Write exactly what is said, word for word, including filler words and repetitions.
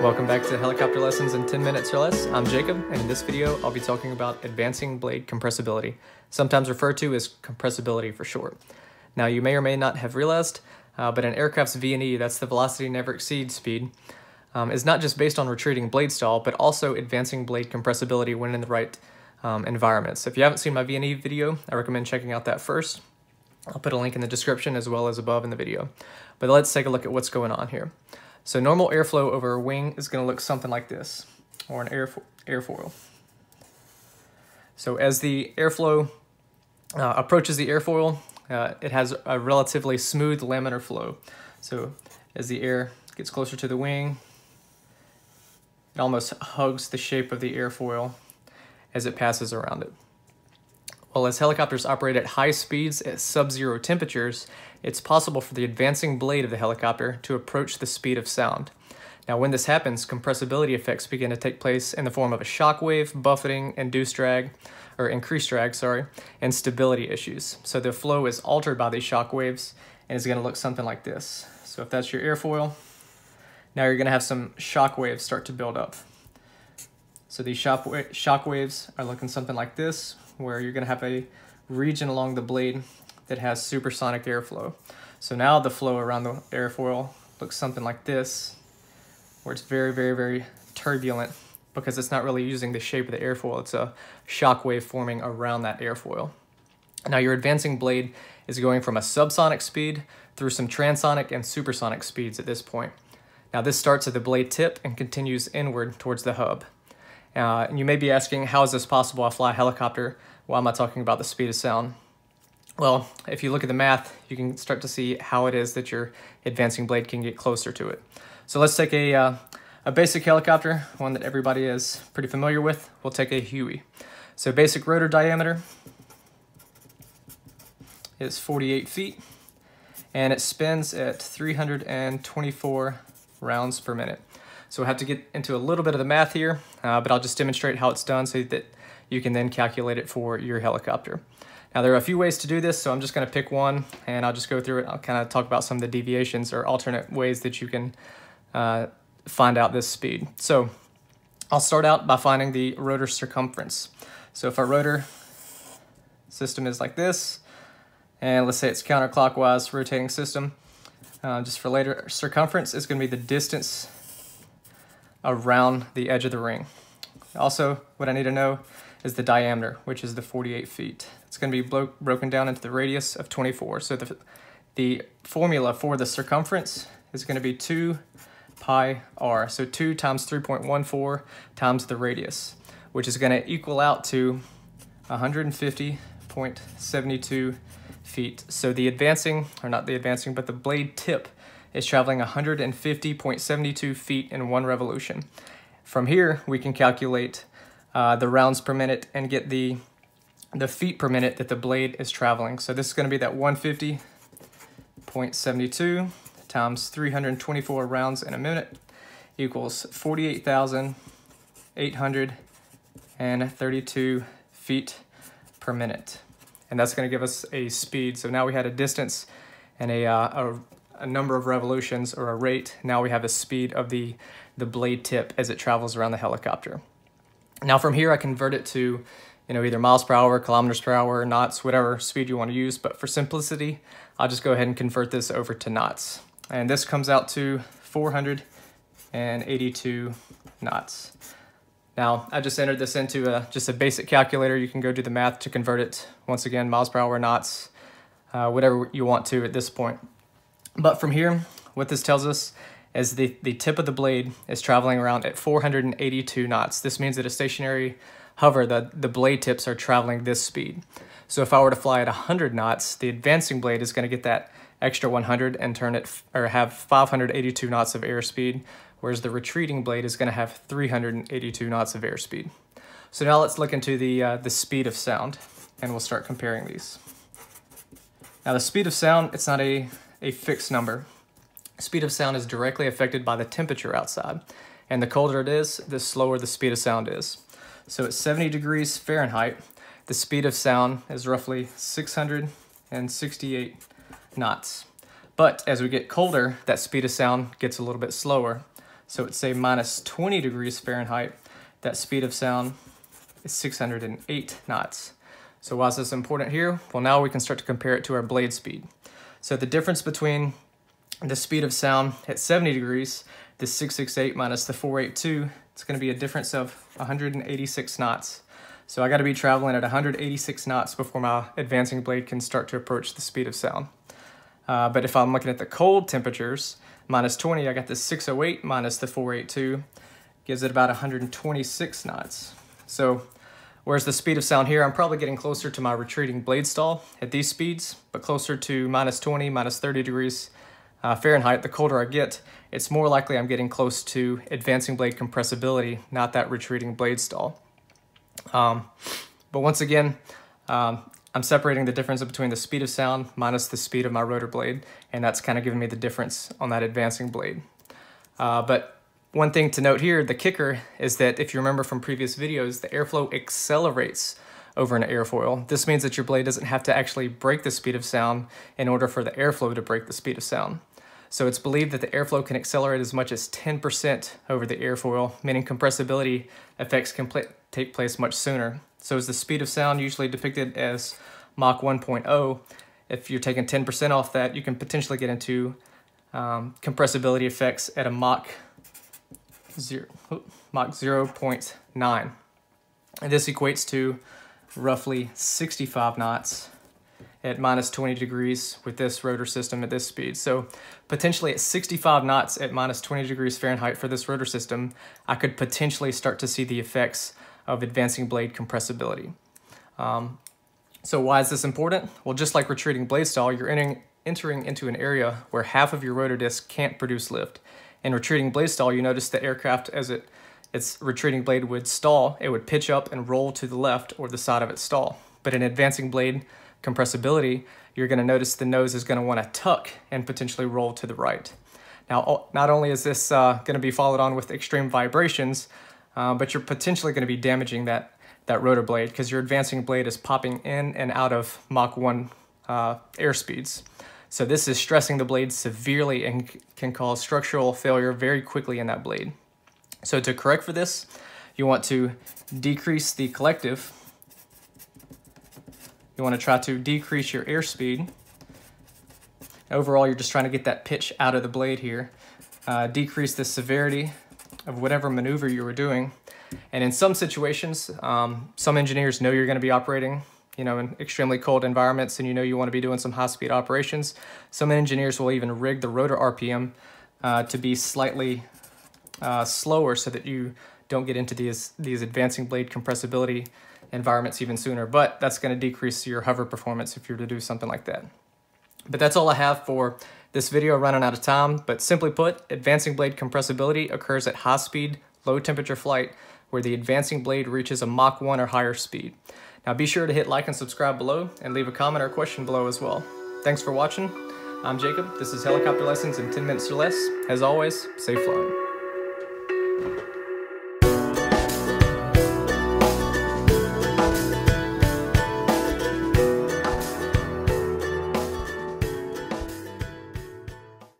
Welcome back to Helicopter Lessons in ten minutes or Less. I'm Jacob, and in this video, I'll be talking about advancing blade compressibility, sometimes referred to as compressibility for short. Now, you may or may not have realized, uh, but an aircraft's V N E, that's the velocity never exceeds speed, um, is not just based on retreating blade stall, but also advancing blade compressibility when in the right um, environments. If you haven't seen my V N E video, I recommend checking out that first. I'll put a link in the description as well as above in the video. But let's take a look at what's going on here. So normal airflow over a wing is going to look something like this, or an airfo airfoil. So as the airflow uh, approaches the airfoil, uh, it has a relatively smooth laminar flow. So as the air gets closer to the wing, it almost hugs the shape of the airfoil as it passes around it. Well, as helicopters operate at high speeds at sub-zero temperatures, it's possible for the advancing blade of the helicopter to approach the speed of sound. Now, when this happens, compressibility effects begin to take place in the form of a shock wave, buffeting, induced drag, or increased drag, sorry, and stability issues. So the flow is altered by these shock waves and is going to look something like this. So if that's your airfoil, now you're going to have some shock waves start to build up. So these shock, wa shock waves are looking something like this, where you're going to have a region along the blade that has supersonic airflow. So now the flow around the airfoil looks something like this, where it's very, very, very turbulent because it's not really using the shape of the airfoil. It's a shock wave forming around that airfoil. Now your advancing blade is going from a subsonic speed through some transonic and supersonic speeds at this point. Now this starts at the blade tip and continues inward towards the hub. Uh, and you may be asking, how is this possible? I fly a helicopter. Why am I talking about the speed of sound? Well, if you look at the math, you can start to see how it is that your advancing blade can get closer to it. So let's take a, uh, a basic helicopter, one that everybody is pretty familiar with. We'll take a Huey. So basic rotor diameter is forty-eight feet, and it spins at three hundred twenty-four rounds per minute. So we'll have to get into a little bit of the math here, uh, but I'll just demonstrate how it's done so that you can then calculate it for your helicopter. Now there are a few ways to do this, so I'm just gonna pick one and I'll just go through it. I'll kind of talk about some of the deviations or alternate ways that you can uh, find out this speed. So I'll start out by finding the rotor circumference. So if our rotor system is like this, and let's say it's counterclockwise rotating system, uh, just for later, circumference is gonna be the distance around the edge of the ring. Also, what I need to know is the diameter, which is the forty-eight feet. It's going to be blo broken down into the radius of twenty-four. So the, the formula for the circumference is going to be two pi r. So two times three point one four times the radius, which is going to equal out to one hundred fifty point seven two feet. So the advancing, or not the advancing, but the blade tip is traveling one hundred fifty point seven two feet in one revolution. From here, we can calculate uh, the rounds per minute and get the, the feet per minute that the blade is traveling. So this is gonna be that one hundred fifty point seven two times three hundred twenty-four rounds in a minute equals forty-eight thousand eight hundred thirty-two feet per minute. And that's gonna give us a speed. So now we had a distance and a, uh, a a number of revolutions or a rate. Now we have the speed of the, the blade tip as it travels around the helicopter. Now from here, I convert it to, you know, either miles per hour, kilometers per hour, knots, whatever speed you want to use. But for simplicity, I'll just go ahead and convert this over to knots. And this comes out to four hundred eighty-two knots. Now, I just entered this into a, just a basic calculator. You can go do the math to convert it. Once again, miles per hour, knots, uh, whatever you want to at this point. But from here, what this tells us is the, the tip of the blade is traveling around at four hundred eighty-two knots. This means that a stationary hover, the, the blade tips are traveling this speed. So if I were to fly at one hundred knots, the advancing blade is going to get that extra one hundred and turn it, or have five hundred eighty-two knots of airspeed, whereas the retreating blade is going to have three hundred eighty-two knots of airspeed. So now let's look into the, uh, the speed of sound, and we'll start comparing these. Now the speed of sound, it's not a... a fixed number. Speed of sound is directly affected by the temperature outside, and the colder it is, the slower the speed of sound is. So at seventy degrees Fahrenheit, the speed of sound is roughly six hundred sixty-eight knots. But as we get colder, that speed of sound gets a little bit slower. So it's say minus twenty degrees Fahrenheit. That speed of sound is six hundred eight knots. So why is this important here? Well, now we can start to compare it to our blade speed. So the difference between the speed of sound at seventy degrees, the six sixty-eight minus the four eighty-two, it's gonna be a difference of one hundred eighty-six knots. So I gotta be traveling at one hundred eighty-six knots before my advancing blade can start to approach the speed of sound. Uh, but if I'm looking at the cold temperatures, minus twenty, I got the six oh eight minus the four eighty-two, gives it about one hundred twenty-six knots. So whereas the speed of sound here, I'm probably getting closer to my retreating blade stall at these speeds, but closer to minus twenty, minus thirty degrees uh, Fahrenheit, the colder I get, it's more likely I'm getting close to advancing blade compressibility, not that retreating blade stall. Um, but once again, um, I'm separating the difference between the speed of sound minus the speed of my rotor blade, and that's kind of giving me the difference on that advancing blade. Uh, but one thing to note here, the kicker, is that if you remember from previous videos, the airflow accelerates over an airfoil. This means that your blade doesn't have to actually break the speed of sound in order for the airflow to break the speed of sound. So it's believed that the airflow can accelerate as much as ten percent over the airfoil, meaning compressibility effects can take place much sooner. So as the speed of sound usually depicted as Mach one point oh, if you're taking ten percent off that, you can potentially get into um, compressibility effects at a Mach Zero, Mach zero point nine. And this equates to roughly sixty-five knots at minus twenty degrees with this rotor system at this speed. So potentially at sixty-five knots at minus twenty degrees Fahrenheit for this rotor system, I could potentially start to see the effects of advancing blade compressibility. Um, so why is this important? Well, just like retreating blade stall, you're entering, entering into an area where half of your rotor disc can't produce lift. In retreating blade stall, you notice the aircraft, as it, its retreating blade would stall, it would pitch up and roll to the left or the side of its stall. But in advancing blade compressibility, you're going to notice the nose is going to want to tuck and potentially roll to the right. Now, not only is this uh, going to be followed on with extreme vibrations, uh, but you're potentially going to be damaging that, that rotor blade because your advancing blade is popping in and out of Mach one uh, airspeeds. So this is stressing the blade severely and can cause structural failure very quickly in that blade. So to correct for this, you want to decrease the collective. You want to try to decrease your airspeed. Overall, you're just trying to get that pitch out of the blade here. Uh, decrease the severity of whatever maneuver you were doing. And in some situations, um, some engineers know you're going to be operating, you know, in extremely cold environments, and you know you want to be doing some high-speed operations. Some engineers will even rig the rotor R P M uh, to be slightly uh, slower so that you don't get into these, these advancing blade compressibility environments even sooner, but that's going to decrease your hover performance if you're to do something like that. But that's all I have for this video, running out of time, but simply put, advancing blade compressibility occurs at high-speed, low-temperature flight where the advancing blade reaches a Mach one or higher speed. Now be sure to hit like and subscribe below and leave a comment or question below as well. Thanks for watching. I'm Jacob. This is Helicopter Lessons in ten minutes or Less. As always, safe flying.